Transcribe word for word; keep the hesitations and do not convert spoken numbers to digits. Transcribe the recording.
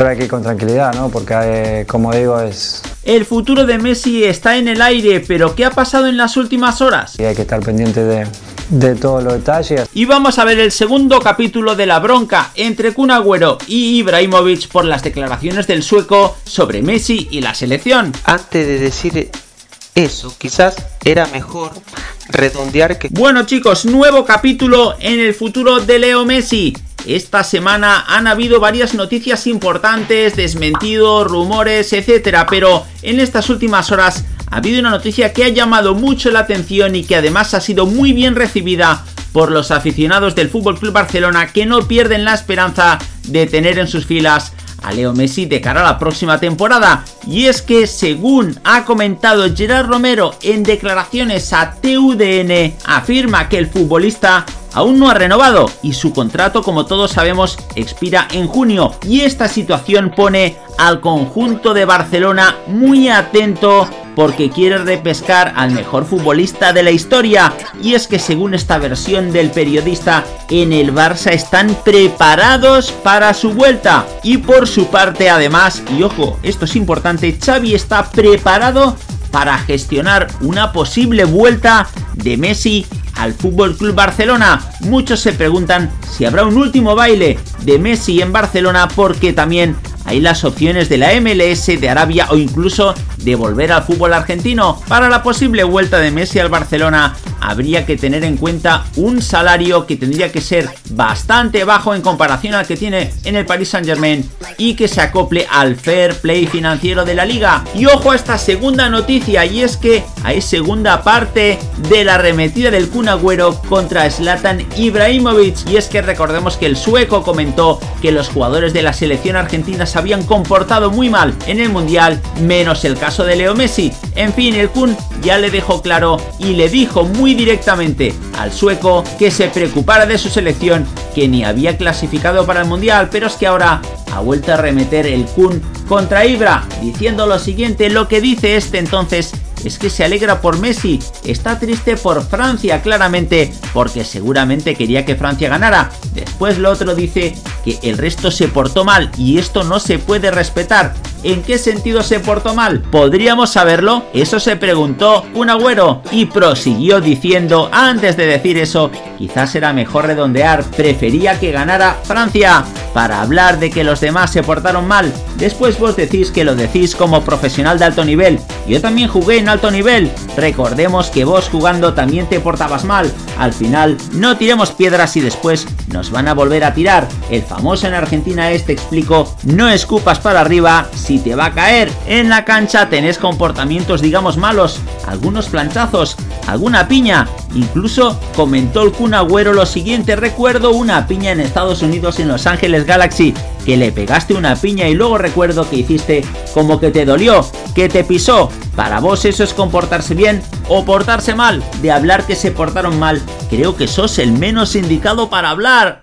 Pero hay que ir con tranquilidad, ¿no? Porque, eh, como digo, es... El futuro de Messi está en el aire, pero ¿qué ha pasado en las últimas horas? Y hay que estar pendiente de, de todos los detalles. Y vamos a ver el segundo capítulo de la bronca entre Kun Agüero y Ibrahimovic por las declaraciones del sueco sobre Messi y la selección. Antes de decir eso, quizás era mejor redondear que... Bueno, chicos, nuevo capítulo en el futuro de Leo Messi. Esta semana han habido varias noticias importantes, desmentidos, rumores, etcétera, pero en estas últimas horas ha habido una noticia que ha llamado mucho la atención y que además ha sido muy bien recibida por los aficionados del F C Barcelona, que no pierden la esperanza de tener en sus filas a Leo Messi de cara a la próxima temporada. Y es que, según ha comentado Gerard Romero en declaraciones a T U D N, afirma que el futbolista aún no ha renovado y su contrato, como todos sabemos, expira en junio, y esta situación pone al conjunto de Barcelona muy atento porque quiere repescar al mejor futbolista de la historia. Y es que, según esta versión del periodista, en el Barça están preparados para su vuelta. Y por su parte, además, y ojo, esto es importante, Xavi está preparado para gestionar una posible vuelta de Messi al F C Barcelona. Muchos se preguntan si habrá un último baile de Messi en Barcelona, porque también hay las opciones de la M L S, de Arabia o incluso de volver al fútbol argentino. Para la posible vuelta de Messi al Barcelona habría que tener en cuenta un salario que tendría que ser bastante bajo en comparación al que tiene en el Paris Saint Germain y que se acople al fair play financiero de la liga. Y ojo a esta segunda noticia, y es que hay segunda parte de la arremetida del Kun Agüero contra Zlatan Ibrahimovic. Y es que recordemos que el sueco comentó que los jugadores de la selección argentina se habían comportado muy mal en el mundial, menos el caso de Leo Messi. En fin, el Kun ya le dejó claro y le dijo muy directamente al sueco que se preocupara de su selección, que ni había clasificado para el mundial. Pero es que ahora ha vuelto a remeter el Kun contra Ibra, diciendo lo siguiente. Lo que dice este entonces es que se alegra por Messi, está triste por Francia, claramente, porque seguramente quería que Francia ganara. Después lo otro dice que el resto se portó mal y esto no se puede respetar. ¿En qué sentido se portó mal? ¿Podríamos saberlo? Eso se preguntó Kun Agüero, y prosiguió diciendo, antes de decir eso, quizás era mejor redondear, prefería que ganara Francia, para hablar de que los demás se portaron mal. Después vos decís que lo decís como profesional de alto nivel. Yo también jugué en alto nivel. Recordemos que vos jugando también te portabas mal. Al final no tiremos piedras y después nos van a volver a tirar. El famoso en Argentina es, te explico, no escupas para arriba si te va a caer. En la cancha tenés comportamientos, digamos, malos, algunos planchazos, alguna piña. Incluso comentó el Kun Agüero lo siguiente. Recuerdo una piña en Estados Unidos, en Los Ángeles Galaxy, que le pegaste una piña y luego recuerdo que hiciste como que te dolió, que te pisó. Para vos eso es comportarse bien o portarse mal. De hablar que se portaron mal, creo que sos el menos indicado para hablar.